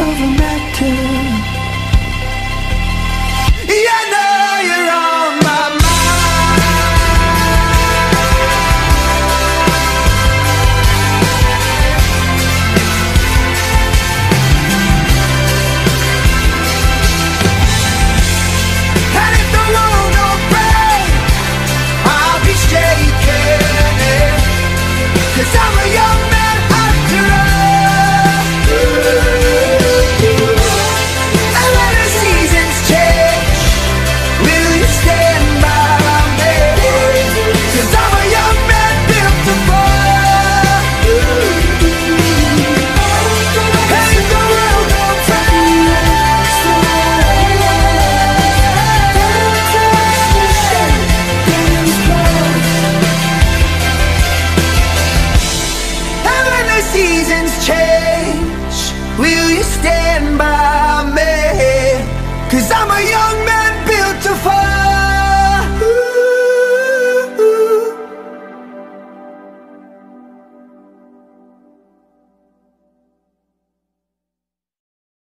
over matter. Seasons change, will you stay?